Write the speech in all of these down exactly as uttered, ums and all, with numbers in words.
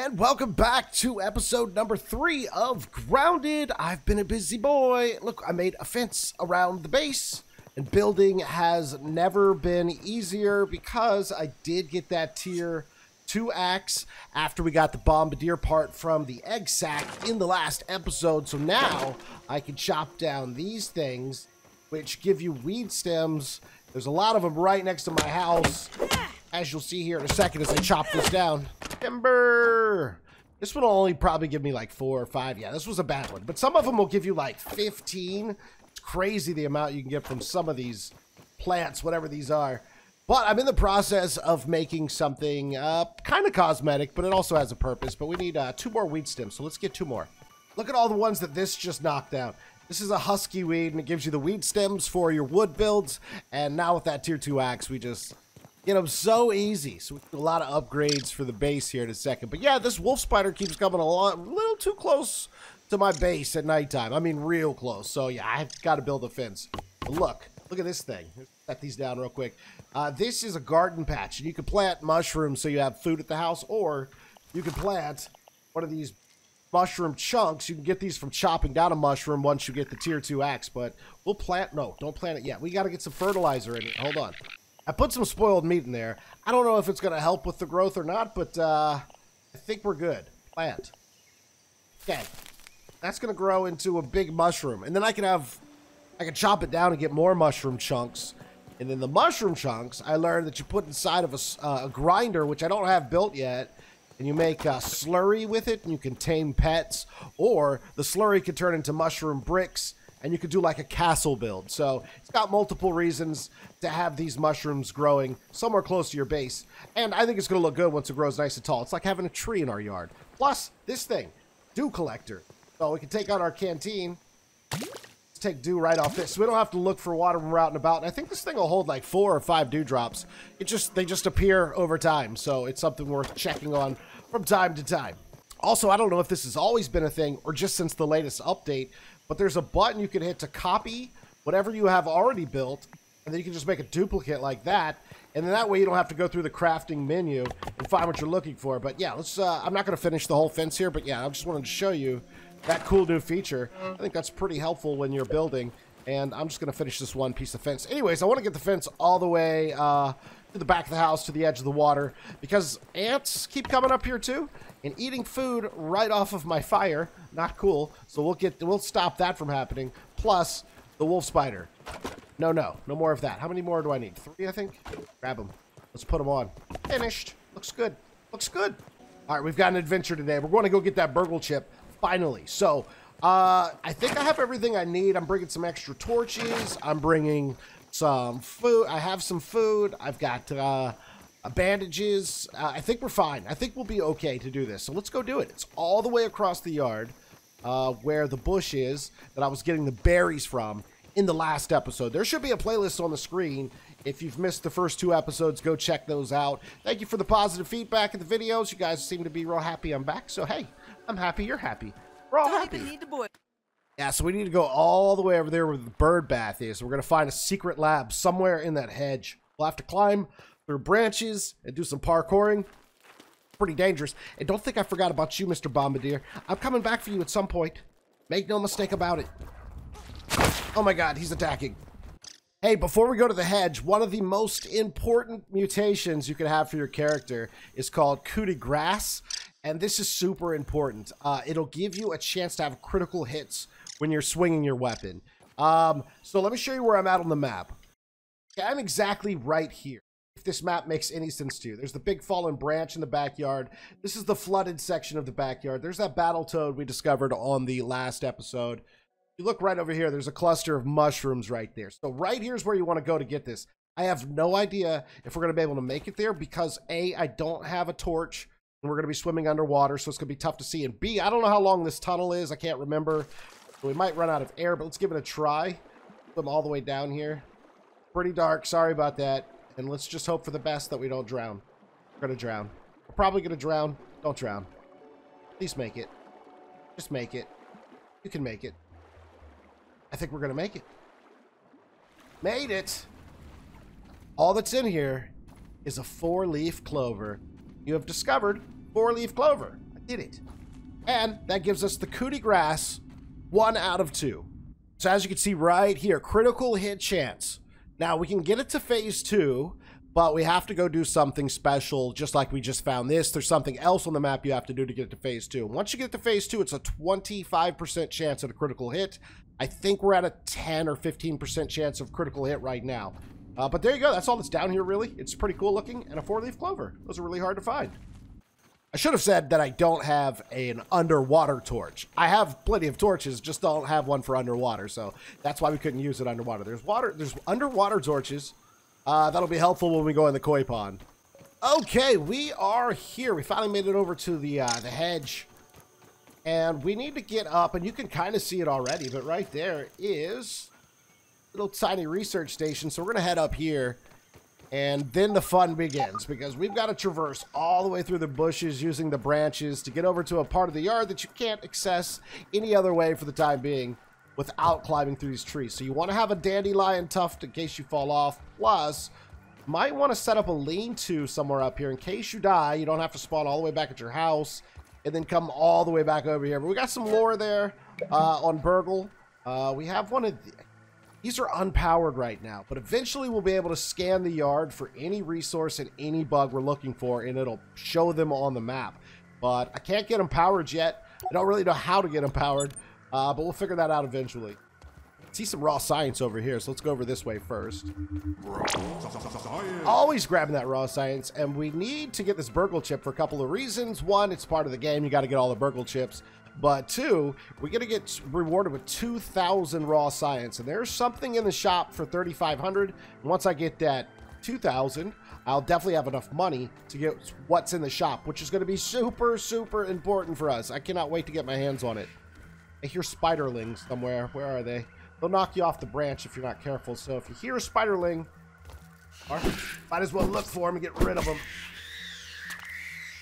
And welcome back to episode number three of Grounded. I've been a busy boy. Look, I made a fence around the base, and building has never been easier because I did get that tier two axe after we got the bombardier part from the egg sack in the last episode. So now I can chop down these things, which give you weed stems. There's a lot of them right next to my house, as you'll see here in a second as I chop this down. Timber! This one will only probably give me like four or five. Yeah, this was a bad one. But some of them will give you like fifteen. It's crazy the amount you can get from some of these plants, whatever these are. But I'm in the process of making something uh, kind of cosmetic, but it also has a purpose. But we need uh, two more weed stems, so let's get two more. Look at all the ones that this just knocked out. This is a husky weed, and it gives you the weed stems for your wood builds. And now with that tier two axe, we just get them so easy. So we do a lot of upgrades for the base here in a second. But yeah, this wolf spider keeps coming a lot, a little too close to my base at nighttime. I mean, real close. So yeah, I've got to build a fence. But look, look at this thing. Set these down real quick. Uh, this is a garden patch, and you can plant mushrooms so you have food at the house, or you can plant one of these mushroom chunks. You can get these from chopping down a mushroom once you get the tier two axe, but we'll plant, no, don't plant it yet. We got to get some fertilizer in it. Hold on. I put some spoiled meat in there. I don't know if it's going to help with the growth or not, but uh, I think we're good. Plant. Okay. That's going to grow into a big mushroom, and then I can have, I can chop it down and get more mushroom chunks. And then the mushroom chunks, I learned that you put inside of a, uh, a grinder, which I don't have built yet. And you make a slurry with it, and you can tame pets, or the slurry can turn into mushroom bricks, and you could do like a castle build. So it's got multiple reasons to have these mushrooms growing somewhere close to your base, and I think it's gonna look good once it grows nice and tall. It's like having a tree in our yard. Plus this thing, dew collector. So we can take out our canteen. Let's take dew right off this, so we don't have to look for water when we're out and about. And I think this thing will hold like four or five dew drops. It just, they just appear over time, so it's something worth checking on from time to time. Also, I don't know if this has always been a thing or just since the latest update, but there's a button you can hit to copy whatever you have already built, and then you can just make a duplicate like that, and then that way you don't have to go through the crafting menu and find what you're looking for. But yeah, let's uh I'm not going to finish the whole fence here, but yeah, I just wanted to show you that cool new feature. I think that's pretty helpful when you're building, and I'm just going to finish this one piece of fence. Anyways, I want to get the fence all the way uh to the back of the house, to the edge of the water, because ants keep coming up here too and eating food right off of my fire. Not cool. So we'll get, we'll stop that from happening. Plus the wolf spider. No, no, no more of that. How many more do I need? Three, I think. Grab them. Let's put them on. Finished. Looks good. Looks good. All right, we've got an adventure today. We're going to go get that burgle chip finally. So uh, I think I have everything I need. I'm bringing some extra torches. I'm bringing some food. I have some food. I've got uh, bandages. Uh, I think we're fine. I think we'll be okay to do this. So let's go do it. It's all the way across the yard uh, where the bush is that I was getting the berries from in the last episode. There should be a playlist on the screen. If you've missed the first two episodes, go check those out. Thank you for the positive feedback in the videos. You guys seem to be real happy I'm back. So, hey, I'm happy you're happy. We're all happy. Yeah, so we need to go all the way over there where the bird bath is. We're going to find a secret lab somewhere in that hedge. We'll have to climb through branches and do some parkouring. Pretty dangerous. And don't think I forgot about you, Mister Bombardier. I'm coming back for you at some point. Make no mistake about it. Oh my God, he's attacking. Hey, before we go to the hedge, one of the most important mutations you can have for your character is called coup de grâce. And this is super important. Uh, it'll give you a chance to have critical hits when you're swinging your weapon. Um, so let me show you where I'm at on the map. Okay, I'm exactly right here, if this map makes any sense to you. There's the big fallen branch in the backyard. This is the flooded section of the backyard. There's that battle toad we discovered on the last episode. If you look right over here, there's a cluster of mushrooms right there. So right here's where you want to go to get this. I have no idea if we're going to be able to make it there because A, I don't have a torch, and we're going to be swimming underwater, so it's going to be tough to see. And B, I don't know how long this tunnel is. I can't remember. We might run out of air, but let's give it a try. Swim all the way down here. Pretty dark. Sorry about that. And let's just hope for the best that we don't drown. We're going to drown. We're probably going to drown. Don't drown. Please make it. Just make it. You can make it. I think we're going to make it. Made it. All that's in here is a four-leaf clover. You have discovered four-leaf clover. did it. And that gives us the coup de grâce, one out of two. So as you can see right here, critical hit chance. Now we can get it to phase two, but we have to go do something special, just like we just found this. There's something else on the map you have to do to get it to phase two. Once you get to phase two, it's a twenty-five percent chance at a critical hit. I think we're at a ten or fifteen percent chance of critical hit right now. Uh, but there you go. That's all that's down here, really. It's pretty cool looking. And a four-leaf clover. Those are really hard to find. I should have said that I don't have an underwater torch. I have plenty of torches, just don't have one for underwater. So that's why we couldn't use it underwater. There's water. There's underwater torches. Uh, that'll be helpful when we go in the koi pond. Okay, we are here. We finally made it over to the, uh, the hedge. And we need to get up, and you can kind of see it already, but right there is a little tiny research station. So we're going to head up here. And then the fun begins, because we've got to traverse all the way through the bushes using the branches to get over to a part of the yard that you can't access any other way for the time being without climbing through these trees. So you want to have a dandelion tuft in case you fall off. Plus, you might want to set up a lean-to somewhere up here in case you die. You don't have to spawn all the way back at your house and then come all the way back over here. But we got some lore there uh, on burgle. Uh, we have one of the... These are unpowered right now, but eventually we'll be able to scan the yard for any resource and any bug we're looking for, and it'll show them on the map. But I can't get them powered yet. I don't really know how to get them powered, uh, but we'll figure that out eventually. I see some raw science over here, so let's go over this way first. Always grabbing that raw science, and we need to get this burgle chip for a couple of reasons. One, it's part of the game. You got to get all the burgle chips. But two, we're going to get rewarded with two thousand raw science. And there's something in the shop for thirty-five hundred. And once I get that two thousand, I'll definitely have enough money to get what's in the shop, which is going to be super, super important for us. I cannot wait to get my hands on it. I hear spiderlings somewhere. Where are they? They'll knock you off the branch if you're not careful. So if you hear a spiderling, might as well look for them and get rid of them.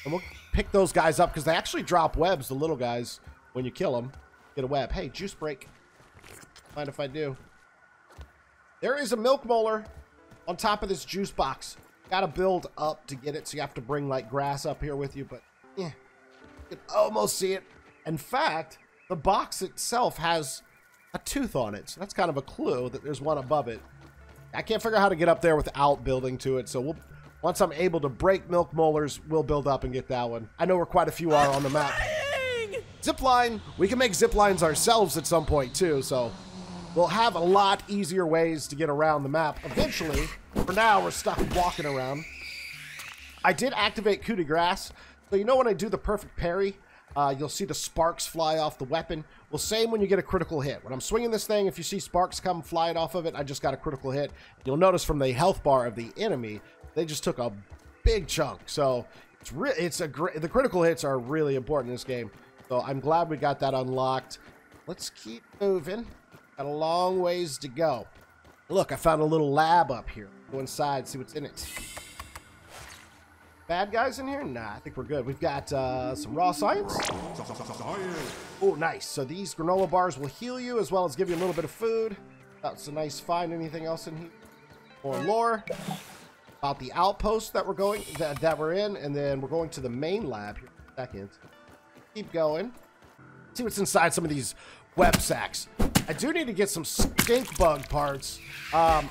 And we'll pick those guys up because they actually drop webs, the little guys, when you kill them. Get a web. Hey, juice break. Mind if I do? There is a milk molar on top of this juice box. Gotta build up to get it, so you have to bring, like, grass up here with you, but, yeah, you can almost see it. In fact, the box itself has a tooth on it, so that's kind of a clue that there's one above it. I can't figure out how to get up there without building to it, so we'll... Once I'm able to break milk molars, we'll build up and get that one. I know where quite a few are on the map. Zipline. We can make ziplines ourselves at some point, too, so we'll have a lot easier ways to get around the map eventually. For now, we're stuck walking around. I did activate coup de grâce, so you know when I do the perfect parry, uh, you'll see the sparks fly off the weapon. Well, same when you get a critical hit. When I'm swinging this thing, if you see sparks come flying off of it, I just got a critical hit. You'll notice from the health bar of the enemy, they just took a big chunk, so it's really it's a great the critical hits are really important in this game, so I'm glad we got that unlocked. Let's keep moving. Got a long ways to go. Look, I found a little lab up here. Go inside, see what's in it. Bad guys in here? Nah, I think we're good. We've got uh, some raw science. Oh, nice. So these granola bars will heal you as well as give you a little bit of food. That's a nice find. Anything else in here? More lore about the outpost that we're going that, that we're in, and then we're going to the main lab here in a second. Keep going, see what's inside some of these web sacks. I do need to get some stink bug parts, um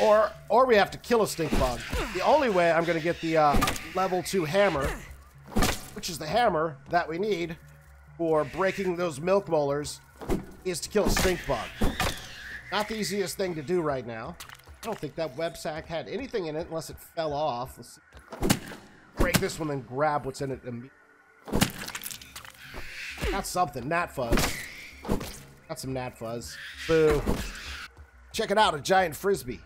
or or we have to kill a stink bug. The only way I'm going to get the uh level two hammer, which is the hammer that we need for breaking those milk molars, is to kill a stink bug. Not the easiest thing to do right now. I don't think that web sack had anything in it unless it fell off. Let's see. Break this one and grab what's in it immediately. That's something. Gnat fuzz. Got some gnat fuzz. Boo. Check it out, a giant frisbee.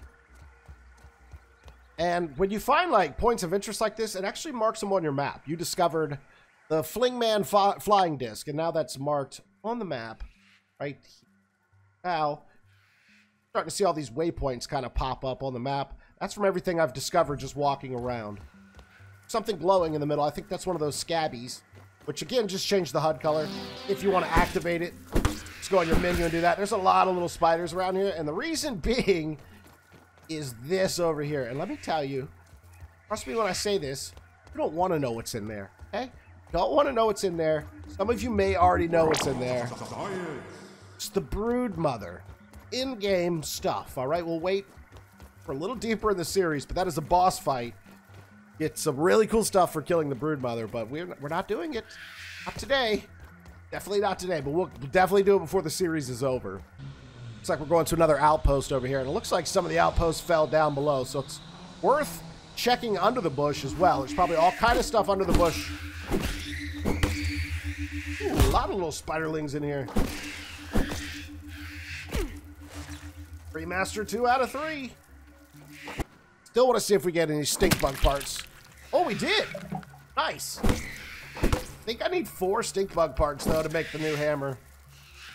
And when you find like points of interest like this, it actually marks them on your map. You discovered the Flingman flying disc, and now that's marked on the map right here. Now, starting to see all these waypoints kind of pop up on the map. That's from everything I've discovered just walking around. Something glowing in the middle. I think that's one of those scabbies, which again, just change the H U D color. If you want to activate it, just go on your menu and do that. There's a lot of little spiders around here, and the reason being is this over here. And let me tell you, trust me when I say this, you don't want to know what's in there, okay? Don't want to know what's in there. Some of you may already know what's in there. It's the broodmother. In-game stuff. All right, we'll wait for a little deeper in the series, but that is a boss fight. It's some really cool stuff for killing the broodmother, but we're we're not doing it. Not today. Definitely not today, but we'll definitely do it before the series is over. Looks like we're going to another outpost over here, and it looks like some of the outposts fell down below, so it's worth checking under the bush as well. There's probably all kind of stuff under the bush. Ooh, a lot of little spiderlings in here. Remaster two out of three. Still want to see if we get any stink bug parts. Oh, we did. Nice. I think I need four stink bug parts, though, to make the new hammer.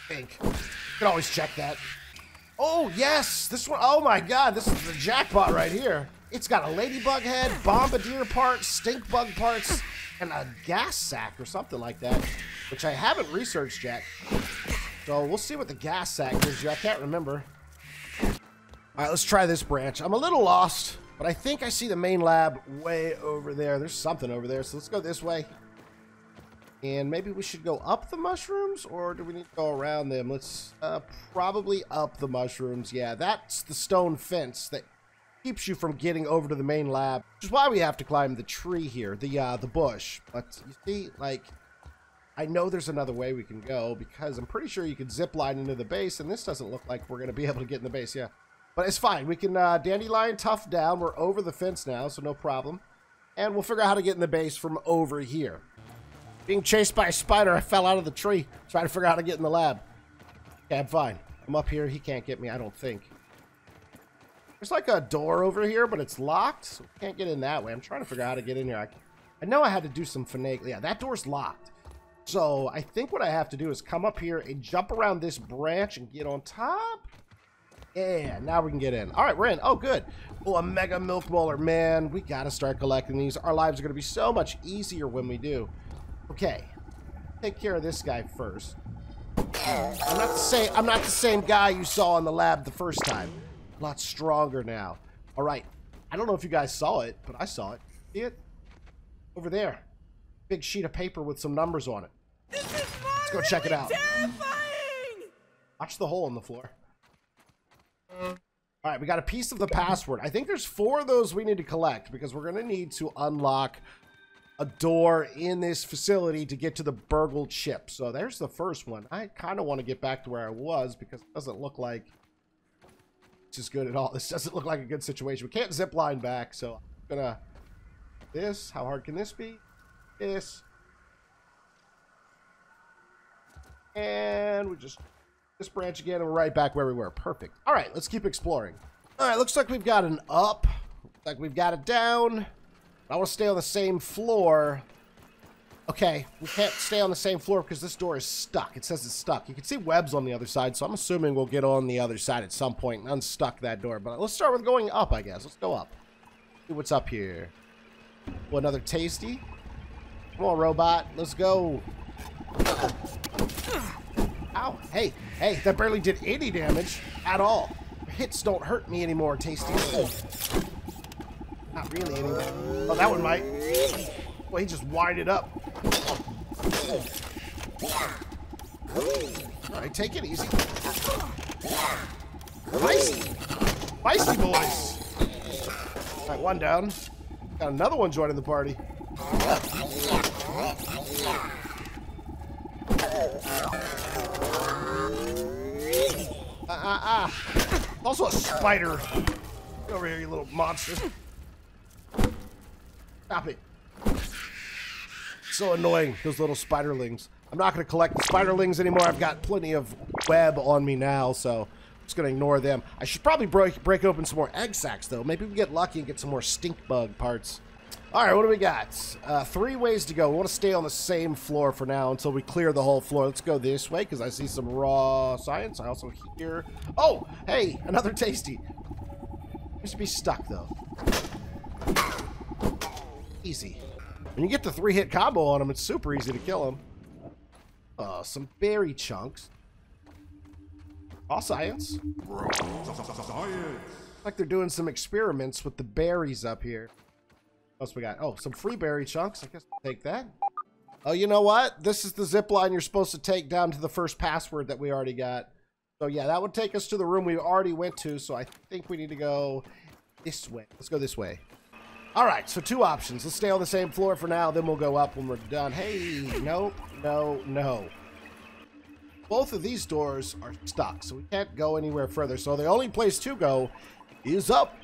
I think. You can always check that. Oh, yes. This one. Oh, my God. This is the jackpot right here. It's got a ladybug head, bombardier parts, stink bug parts, and a gas sack or something like that, which I haven't researched yet. So we'll see what the gas sack gives you. I can't remember. All right, let's try this branch. I'm a little lost, but I think I see the main lab way over there. There's something over there, so let's go this way. And maybe we should go up the mushrooms, or do we need to go around them? Let's uh, probably up the mushrooms. Yeah, that's the stone fence that keeps you from getting over to the main lab, which is why we have to climb the tree here, the, uh, the bush. But you see, like, I know there's another way we can go, because I'm pretty sure you can zip line into the base, and this doesn't look like we're going to be able to get in the base, yeah. But it's fine. We can uh, dandelion tough down. We're over the fence now, so no problem. And we'll figure out how to get in the base from over here. Being chased by a spider, I fell out of the tree. Trying to figure out how to get in the lab. Okay, I'm fine. I'm up here. He can't get me, I don't think. There's like a door over here, but it's locked. So we can't get in that way. I'm trying to figure out how to get in here. I, I know I had to do some finagling. Yeah, that door's locked. So I think what I have to do is come up here and jump around this branch and get on top. Yeah, now we can get in. All right, we're in. Oh, good. Oh, a mega milk molar. Man, we got to start collecting these. Our lives are going to be so much easier when we do. Okay. Take care of this guy first. Uh, I'm not the same, I'm not the same guy you saw in the lab the first time. A lot stronger now. All right. I don't know if you guys saw it, but I saw it. See it? Over there. Big sheet of paper with some numbers on it. This is Let's go check it out. Terrifying! Watch the hole in the floor. All right, we got a piece of the password. I think there's four of those we need to collect because we're going to need to unlock a door in this facility to get to the burgle chip. So there's the first one. I kind of want to get back to where I was because it doesn't look like it's as good at all. This doesn't look like a good situation. We can't zip line back, so I'm going to... This, how hard can this be? This. And we just... This branch again, and we're right back where we were. Perfect. All right, let's keep exploring. All right, looks like we've got an up. Looks like we've got it down. I want to stay on the same floor. Okay, we can't stay on the same floor because this door is stuck. It says it's stuck. You can see webs on the other side, so I'm assuming we'll get on the other side at some point and unstuck that door. But let's start with going up, I guess. Let's go up. See what's up here. Well, another tasty. Come on, robot. Let's go. Ow. Hey, hey, that barely did any damage at all. Hits don't hurt me anymore, tasty. Oh. Not really anyway. Oh, that one might. Well, he just winded up. Oh. All right, take it easy. Feisty. Feisty boys. All right, one down. Got another one joining the party. Yeah. Uh, uh, uh. Also a spider. Get over here, you little monster. Stop it. So annoying, those little spiderlings. I'm not going to collect the spiderlings anymore. I've got plenty of web on me now, so I'm just going to ignore them. I should probably break, break open some more egg sacs, though. Maybe we get lucky and get some more stink bug parts. All right, what do we got? Uh, three ways to go. We want to stay on the same floor for now until we clear the whole floor. Let's go this way because I see some raw science. I also hear... Oh, hey, another tasty. Seems to be stuck, though. Easy. When you get the three-hit combo on them, it's super easy to kill them. Uh, some berry chunks. Raw science. Looks like they're doing some experiments with the berries up here. What else we got? Oh, some free berry chunks. I guess I'll take that. Oh, you know what? This is the zip line you're supposed to take down to the first password that we already got. So yeah, that would take us to the room we already went to. So I think we need to go this way. Let's go this way. All right, so two options. Let's stay on the same floor for now. Then we'll go up when we're done. Hey, no, no, no. Both of these doors are stuck, so we can't go anywhere further. So the only place to go is up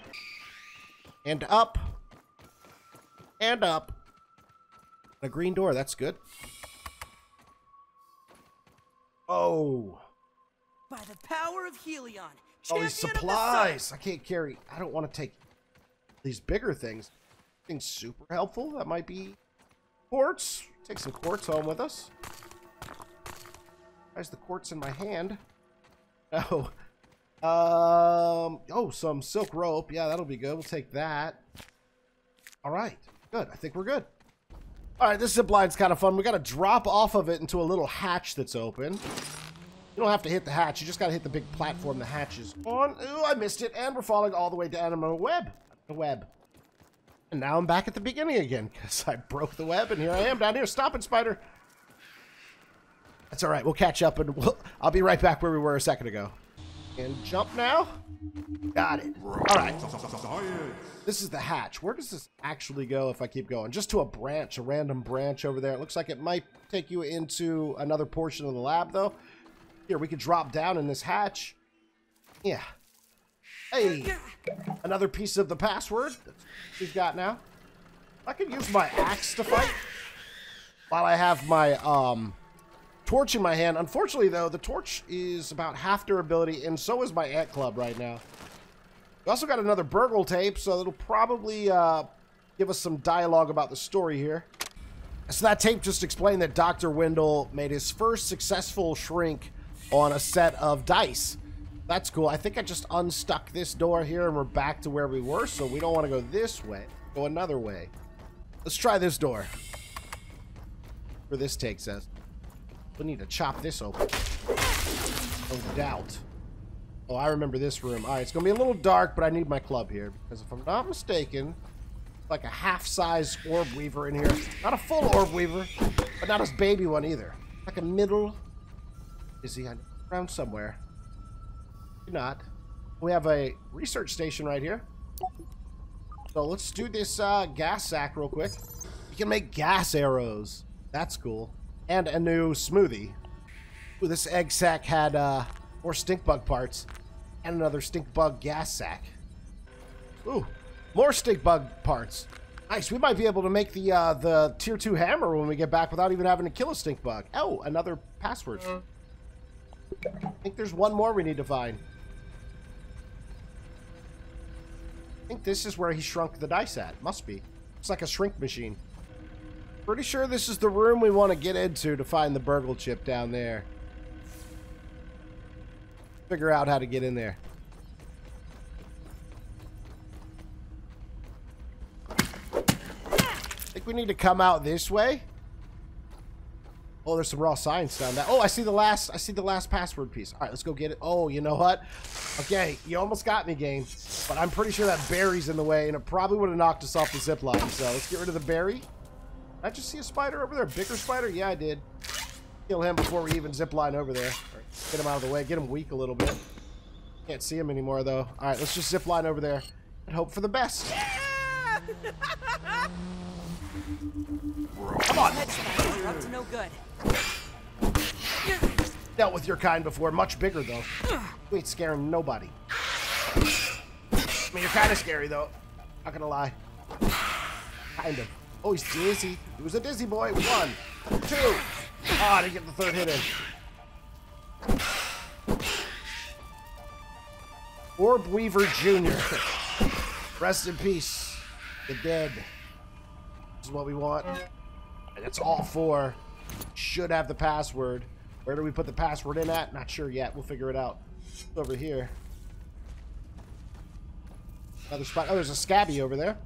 and up and up. A green door, that's good. Oh. By the power of Helion. Oh, these supplies. I can't carry. I don't want to take these bigger things. Things super helpful. That might be quartz. Take some quartz home with us. Why is the quartz in my hand? No. Um, oh, some silk rope. Yeah, that'll be good. We'll take that. All right. Good. I think we're good. All right, this zip line's kind of fun. We got to drop off of it into a little hatch that's open. You don't have to hit the hatch. You just got to hit the big platform the hatch is on. Ooh, I missed it. And we're falling all the way down on a web. The web. And now I'm back at the beginning again because I broke the web and here I am down here. Stop it, spider. That's all right. We'll catch up and we'll, I'll be right back where we were a second ago. And jump now. Got it. All right. This is the hatch. Where does this actually go if I keep going? Just to a branch, a random branch over there. It looks like it might take you into another portion of the lab though. Here, we could drop down in this hatch. Yeah. Hey, another piece of the password that we've got now. I can use my axe to fight while I have my um, torch in my hand. Unfortunately, though, the torch is about half durability, and so is my ant club right now. We also got another burgle tape, so it'll probably uh, give us some dialogue about the story here. So that tape just explained that Doctor Wendell made his first successful shrink on a set of dice. That's cool. I think I just unstuck this door here and we're back to where we were, so we don't want to go this way. Go another way. Let's try this door. Where this takes us. We need to chop this open. No doubt. Oh, I remember this room. Alright, it's going to be a little dark, but I need my club here. Because if I'm not mistaken, like a half-size orb weaver in here. Not a full orb weaver, but not a baby one either. Like a middle... Is he around somewhere? Not. We have a research station right here. So let's do this uh, gas sack real quick. You can make gas arrows. That's cool. And a new smoothie. Ooh, this egg sack had uh, more stink bug parts. And another stink bug gas sack. Ooh, more stink bug parts. Nice. We might be able to make the uh, the tier two hammer when we get back without even having to kill a stink bug. Oh, another password. I think there's one more we need to find. I think this is where he shrunk the dice at. Must be. It's like a shrink machine. Pretty sure this is the room we want to get into to find the burgle chip down there. Figure out how to get in there. I think we need to come out this way. Oh, there's some raw science down there. Oh, I see the last I see the last password piece. All right, let's go get it. Oh, you know what? Okay, you almost got me, game. But I'm pretty sure that berry's in the way, and it probably would have knocked us off the zip line. So let's get rid of the berry. Did I just see a spider over there? A bigger spider? Yeah, I did. Kill him before we even zip line over there. All right, get him out of the way. Get him weak a little bit. Can't see him anymore, though. All right, let's just zip line over there and hope for the best. Yeah! Come on. You're up to no good. Dealt with your kind before, much bigger though. You ain't scaring nobody. I mean, you're kind of scary though. Not gonna lie. Kind of. Oh, he's dizzy. He was a dizzy boy. One, two. Ah, to get the third hit in. Orb Weaver Junior Rest in peace. The dead. This is what we want. And that's all four. Should have the password. Where do we put the password in at? Not sure yet. We'll figure it out. It's over here. Another spot. Oh, there's a scabby over there.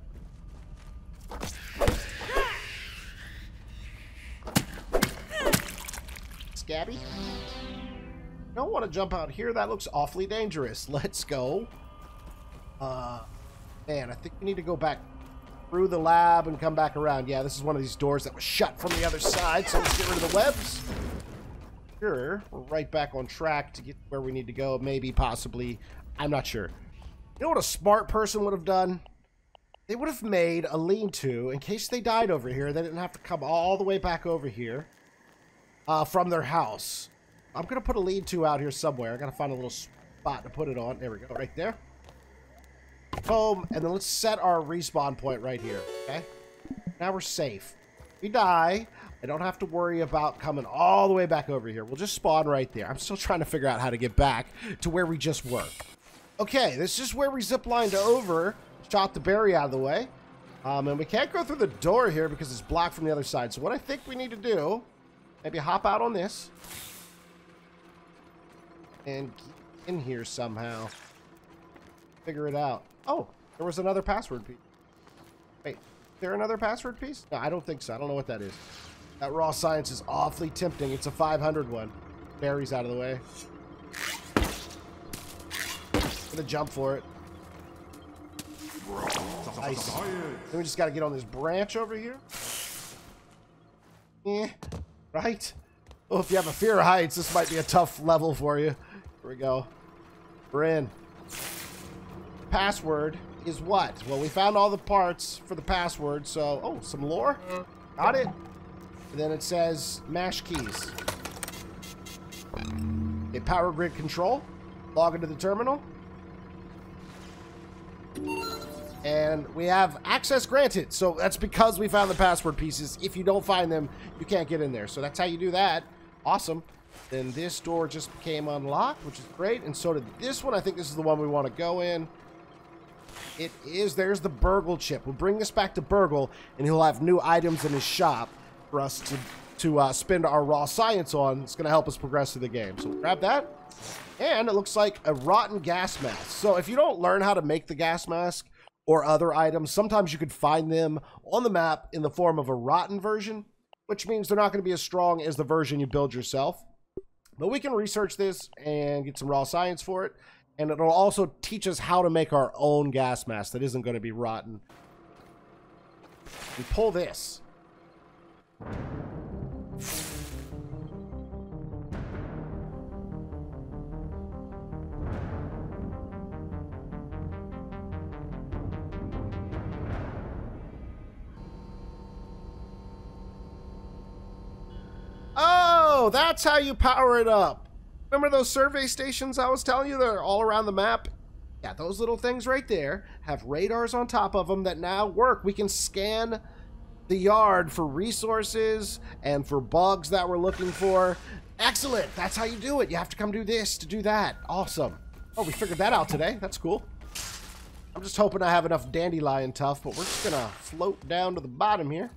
Scabby? Don't want to jump out here. That looks awfully dangerous. Let's go. Uh, man, I think we need to go back through the lab and come back around. Yeah, this is one of these doors that was shut from the other side, so let's get rid of the webs. Sure, we're right back on track to get where we need to go. Maybe, possibly, I'm not sure. You know what a smart person would have done? They would have made a lean-to in case they died over here. They didn't have to come all the way back over here uh, from their house. I'm going to put a lean-to out here somewhere. I got to find a little spot to put it on. There we go, right there. Boom, and then let's set our respawn point right here, okay? Now we're safe. If we die, I don't have to worry about coming all the way back over here. We'll just spawn right there. I'm still trying to figure out how to get back to where we just were. Okay, this is where we ziplined over, shot the berry out of the way. Um, and we can't go through the door here because it's blocked from the other side. So what I think we need to do, maybe hop out on this and get in here somehow. Figure it out. Oh, there was another password piece. Wait, is there another password piece? No, I don't think so. I don't know what that is. That raw science is awfully tempting. It's a five hundred one. Berries out of the way. I'm gonna jump for it. Nice. Then we just gotta get on this branch over here. Eh, right? Well, if you have a fear of heights, this might be a tough level for you. Here we go. We're in. Password is what? Well, we found all the parts for the password, so... Oh, some lore? Got it. And then it says mash keys. Okay, power grid control. Log into the terminal. And we have access granted. So that's because we found the password pieces. If you don't find them, you can't get in there. So that's how you do that. Awesome. Then this door just became unlocked, which is great. And so did this one. I think this is the one we want to go in. It is. There's the burgle chip. We'll bring this back to burgle, and he'll have new items in his shop for us to, to uh, spend our raw science on. It's going to help us progress through the game. So grab that. And it looks like a rotten gas mask. So if you don't learn how to make the gas mask or other items, sometimes you could find them on the map in the form of a rotten version, which means they're not going to be as strong as the version you build yourself. But we can research this and get some raw science for it. And it'll also teach us how to make our own gas mask that isn't going to be rotten. We pull this. Oh, that's how you power it up. Remember those survey stations I was telling you that are all around the map? Yeah, those little things right there have radars on top of them that now work. We can scan the yard for resources and for bugs that we're looking for. Excellent. That's how you do it. You have to come do this to do that. Awesome. Oh, we figured that out today. That's cool. I'm just hoping I have enough dandelion tuff, but we're just gonna float down to the bottom here.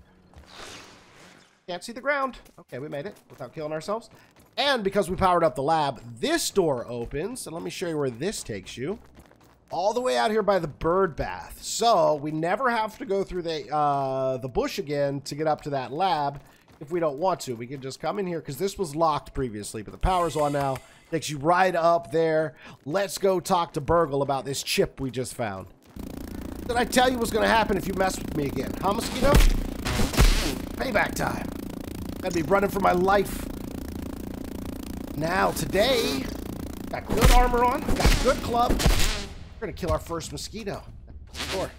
Can't see the ground. Okay, we made it without killing ourselves. And because we powered up the lab, this door opens. And let me show you where this takes you. All the way out here by the bird bath. So we never have to go through the uh, the bush again to get up to that lab if we don't want to. We can just come in here because this was locked previously, but the power's on now. Takes you right up there. Let's go talk to burgle about this chip we just found. Did I tell you what's going to happen if you mess with me again? Huh, Mosquito? Payback time. I'd be running for my life. Now, today, got good armor on, got good club. We're gonna kill our first mosquito. Sure.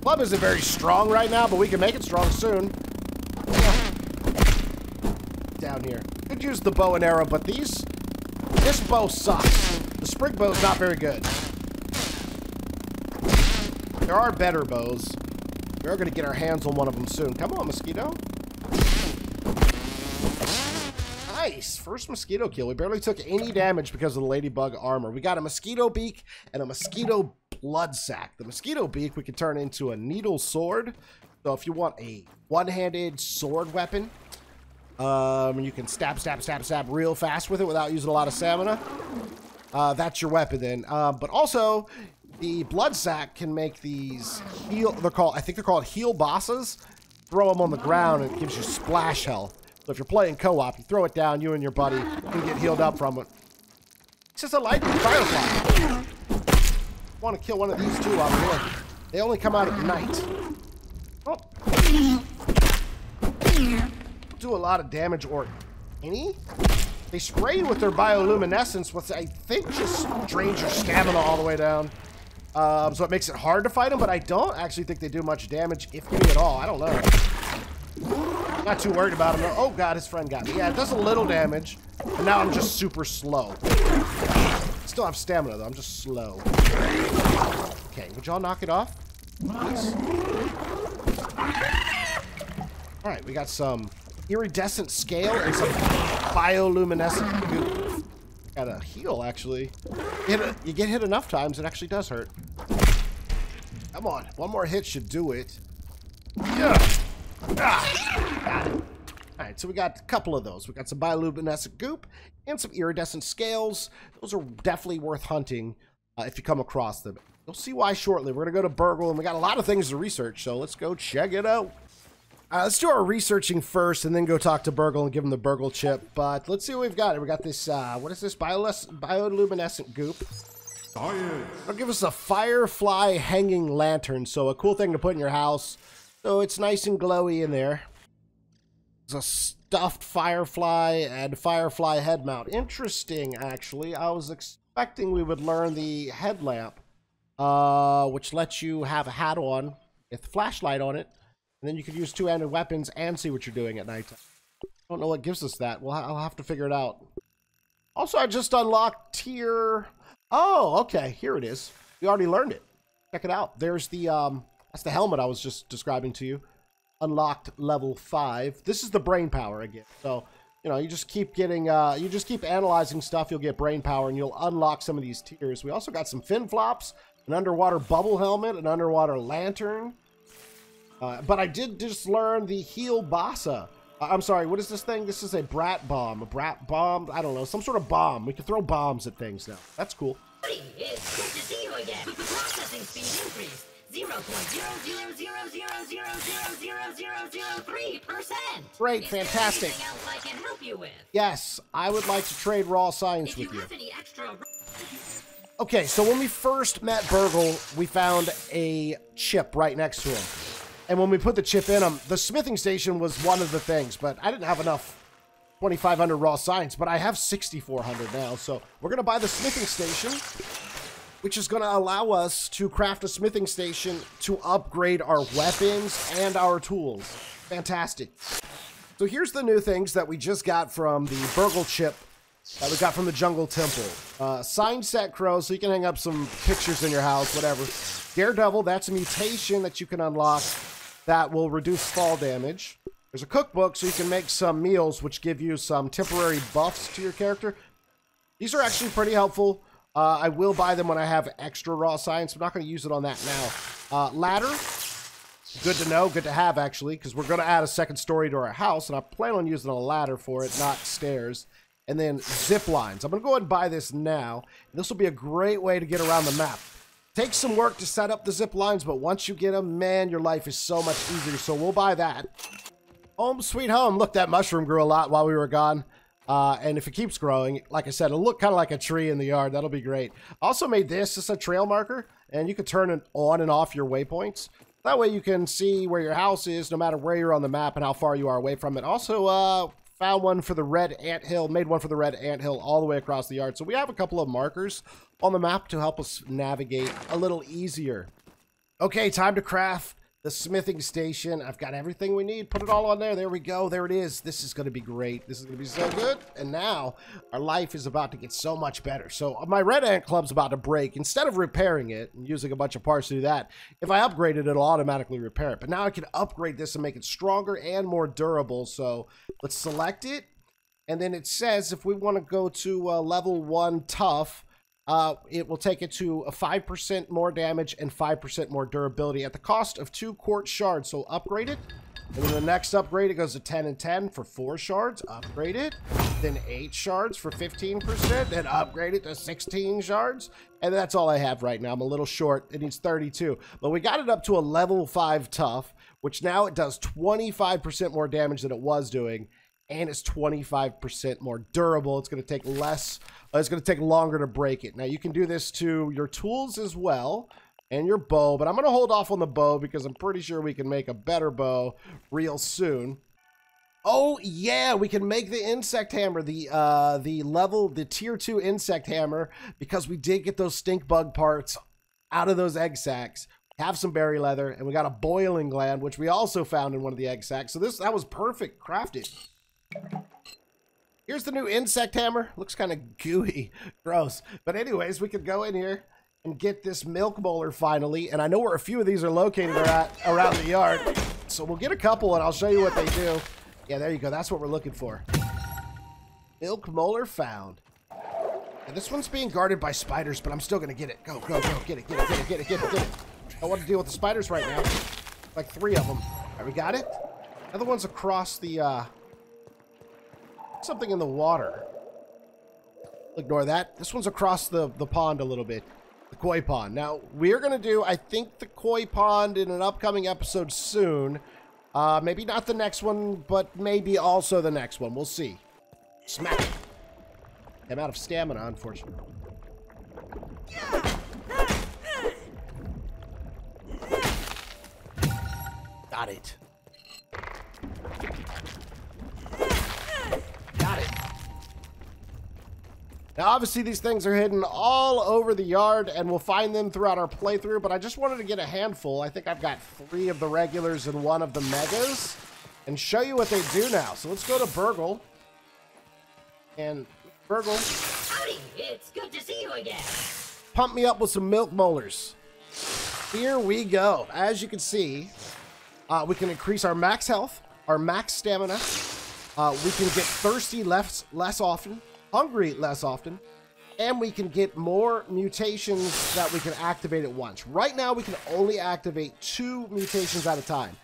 Club isn't very strong right now, but we can make it strong soon. Yeah. Down here. Could use the bow and arrow, but these, this bow sucks. The spring bow's not very good. There are better bows. We're gonna get our hands on one of them soon. Come on, mosquito. Nice. First mosquito kill. We barely took any damage because of the ladybug armor. We got a mosquito beak and a mosquito blood sack. The mosquito beak we can turn into a needle sword. So if you want a one-handed sword weapon, um, you can stab, stab, stab, stab real fast with it without using a lot of stamina. Uh, that's your weapon then. Uh, but also, the blood sack can make these heal. They're called. I think they're called heal bosses. Throw them on the ground and it gives you splash health. So if you're playing co-op, you throw it down, you and your buddy can get healed up from it. It's just a lightning firefly. Want to kill one of these two up here. They only come out at night. Oh. Do a lot of damage, or any? They sprayed with their bioluminescence, which I think just drains your stamina all the way down. Um, so it makes it hard to fight them, but I don't actually think they do much damage, if any at all. I don't know. Not too worried about them. Oh god, his friend got me. Yeah, it does a little damage, and now I'm just super slow. Still have stamina, though. I'm just slow. Okay, would y'all knock it off? Nice. Alright, we got some iridescent scale and some bioluminescent goo. Got a heal, actually. Hit a, you get hit enough times, it actually does hurt. Come on, one more hit should do it. Yeah. Ah, got it. Alright, so we got a couple of those. We got some bioluminescent goop and some iridescent scales. Those are definitely worth hunting uh, if you come across them. You'll see why shortly. We're going to go to Burg.L, and we got a lot of things to research, so let's go check it out. Uh, let's do our researching first and then go talk to Burg.L and give him the Burg.L chip. But let's see what we've got. We got this, uh, what is this? Biolus bioluminescent goop. Science. It'll give us a firefly hanging lantern. So a cool thing to put in your house. So it's nice and glowy in there. It's a stuffed firefly and firefly head mount. Interesting, actually. I was expecting we would learn the headlamp, uh, which lets you have a hat on with a flashlight on it. And then you could use two-handed weapons and see what you're doing at night. I don't know what gives us that. Well, I'll have to figure it out. Also, I just unlocked tier... Oh, okay. Here it is. We already learned it. Check it out. There's the, um... That's the helmet I was just describing to you. Unlocked level five. This is the brain power again. So, you know, you just keep getting, uh... You just keep analyzing stuff. You'll get brain power, and you'll unlock some of these tiers. We also got some fin flops, an underwater bubble helmet, an underwater lantern... Uh, but I did just learn the heal bassa. Uh, I'm sorry, what is this thing? This is a brat bomb. A brat bomb? I don't know. Some sort of bomb. We can throw bombs at things now. That's cool. It's good to see you again. Processing speed increased. zero point zero zero zero zero zero zero zero zero three percent. Great, fantastic. Anything else I can help you with? Yes, I would like to trade raw science if with you. Have you. Any extra... Okay, so when we first met Burg.L, we found a chip right next to him. And when we put the chip in them, the smithing station was one of the things, but I didn't have enough twenty-five hundred raw science, but I have sixty-four hundred now. So we're going to buy the smithing station, which is going to allow us to craft a smithing station to upgrade our weapons and our tools. Fantastic. So here's the new things that we just got from the Burg.L chip that we got from the Jungle Temple. Uh, sign set crow, so you can hang up some pictures in your house, whatever. Daredevil, that's a mutation that you can unlock. That will reduce fall damage. There's a cookbook, so you can make some meals, which give you some temporary buffs to your character. These are actually pretty helpful. Uh, I will buy them when I have extra raw science. I'm not going to use it on that now. Uh, ladder, good to know, good to have, actually, because we're going to add a second story to our house, and I plan on using a ladder for it, not stairs. And then zip lines. I'm going to go ahead and buy this now. This will be a great way to get around the map. Takes some work to set up the zip lines, but once you get them, man, your life is so much easier. So we'll buy that. Home sweet home. Look, that mushroom grew a lot while we were gone. Uh, and if it keeps growing, like I said, it'll look kind of like a tree in the yard. That'll be great. Also made this. It's a trail marker, and you can turn it on and off your waypoints. That way you can see where your house is, no matter where you're on the map and how far you are away from it. Also, uh, found one for the red anthill, made one for the red anthill all the way across the yard. So we have a couple of markers on the map to help us navigate a little easier. Okay, time to craft the smithing station. I've got everything we need. Put it all on there. There we go. There it is. This is going to be great. This is going to be so good. And now our life is about to get so much better. So my red ant club's about to break. Instead of repairing it and using a bunch of parts to do that, if I upgrade it, it'll automatically repair it. But now I can upgrade this and make it stronger and more durable. So let's select it. And then it says if we want to go to uh, level one tough, Uh, it will take it to a five percent more damage and five percent more durability at the cost of two quartz shards. So upgrade it. And then the next upgrade, it goes to ten and ten for four shards. Upgrade it. Then eight shards for fifteen percent. Then upgrade it to sixteen shards. And that's all I have right now. I'm a little short. It needs thirty-two. But we got it up to a level five tough, which now it does twenty-five percent more damage than it was doing. And it's twenty-five percent more durable. It's going to take less, uh, it's going to take longer to break it. Now you can do this to your tools as well. and your bow, but I'm going to hold off on the bow because I'm pretty sure we can make a better bow real soon. Oh yeah, we can make the insect hammer, the uh, the level, the tier two insect hammer, because we did get those stink bug parts out of those egg sacs. Have some berry leather, and we got a boiling gland, which we also found in one of the egg sacs. So this that was perfect crafted. Here's the new insect hammer. Looks kind of gooey, gross. But anyways, we could go in here and get this milk bowler finally. And I know where a few of these are located around, around the yard, so we'll get a couple, and I'll show you what they do. Yeah, there you go. That's what we're looking for. Milk molar found. And this one's being guarded by spiders, but I'm still going to get it. Go, go, go. Get it, get it, get it, get it, get it, get it. I don't want to deal with the spiders right now. Like three of them. All right, we got it. Another one's across the, uh... something in the water. Ignore that. This one's across the, the pond a little bit. The koi pond. Now, we're going to do, I think, the koi pond in an upcoming episode soon. Uh, maybe not the next one, but maybe also the next one. We'll see. Smack. I'm out of stamina, unfortunately. Got it. Got it. Now, obviously, these things are hidden all over the yard, and we'll find them throughout our playthrough, but I just wanted to get a handful. I think I've got three of the regulars and one of the megas, and show you what they do now. So let's go to Burg.L. And Burg.L. Howdy, it's good to see you again. Pump me up with some milk molars. Here we go. As you can see, uh, we can increase our max health, our max stamina. Uh, we can get thirsty less, less often. Hungry less often, and we can get more mutations that we can activate at once. Right now, we can only activate two mutations at a time,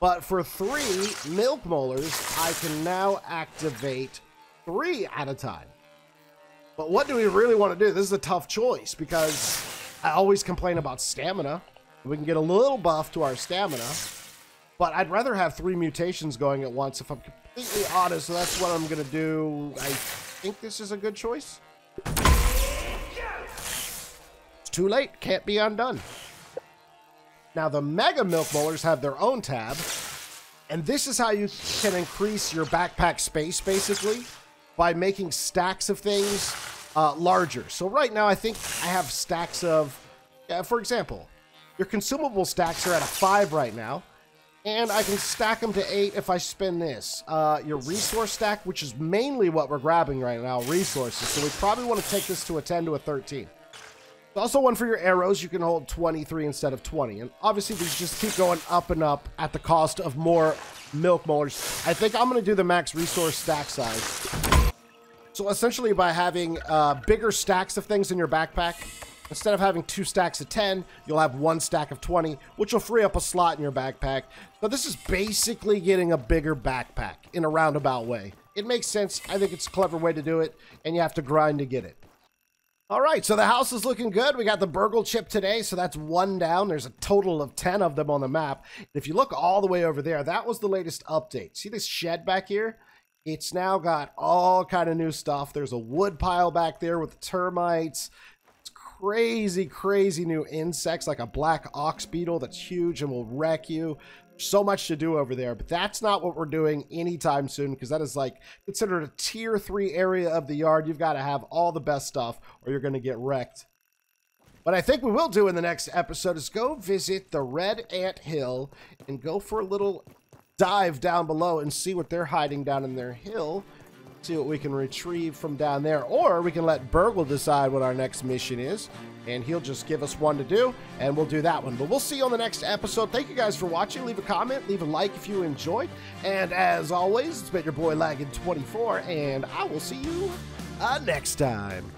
but for three milk molars, I can now activate three at a time. But what do we really want to do? This is a tough choice because I always complain about stamina. We can get a little buff to our stamina, but I'd rather have three mutations going at once if I'm completely honest, so that's what I'm going to do. I think this is a good choice. It's too late. Can't be undone. Now, the Mega Milk Molars have their own tab, and this is how you can increase your backpack space, basically, by making stacks of things uh, larger. So right now, I think I have stacks of, yeah, for example, your consumable stacks are at a five right now. And I can stack them to eight if I spin this. Uh, your resource stack, which is mainly what we're grabbing right now, resources. So we probably want to take this to a ten to a thirteen. There's also one for your arrows. You can hold twenty-three instead of twenty. And obviously, these just keep going up and up at the cost of more milk molars. I think I'm going to do the max resource stack size. So essentially, by having uh, bigger stacks of things in your backpack, instead of having two stacks of ten, you'll have one stack of twenty, which will free up a slot in your backpack. But this is basically getting a bigger backpack in a roundabout way. It makes sense. I think it's a clever way to do it, and you have to grind to get it. All right, so the house is looking good. We got the Burg.L chip today, so that's one down. There's a total of ten of them on the map. If you look all the way over there, that was the latest update. See this shed back here? It's now got all kind of new stuff. There's a wood pile back there with the termites. Crazy, crazy new insects like a black ox beetle that's huge and will wreck you. So much to do over there, but that's not what we're doing anytime soon because that is like considered a tier three area of the yard. You've got to have all the best stuff or you're going to get wrecked. What I think we will do in the next episode is go visit the Red Ant Hill and go for a little dive down below and see what they're hiding down in their hill. See what we can retrieve from down there, or we can let Burg.L decide what our next mission is, and he'll just give us one to do, and we'll do that one. But we'll see you on the next episode. Thank you guys for watching. Leave a comment, leave a like if you enjoyed, and as always, it's been your boy Laggin twenty-four, and I will see you uh, next time.